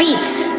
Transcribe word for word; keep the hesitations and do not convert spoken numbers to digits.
beats.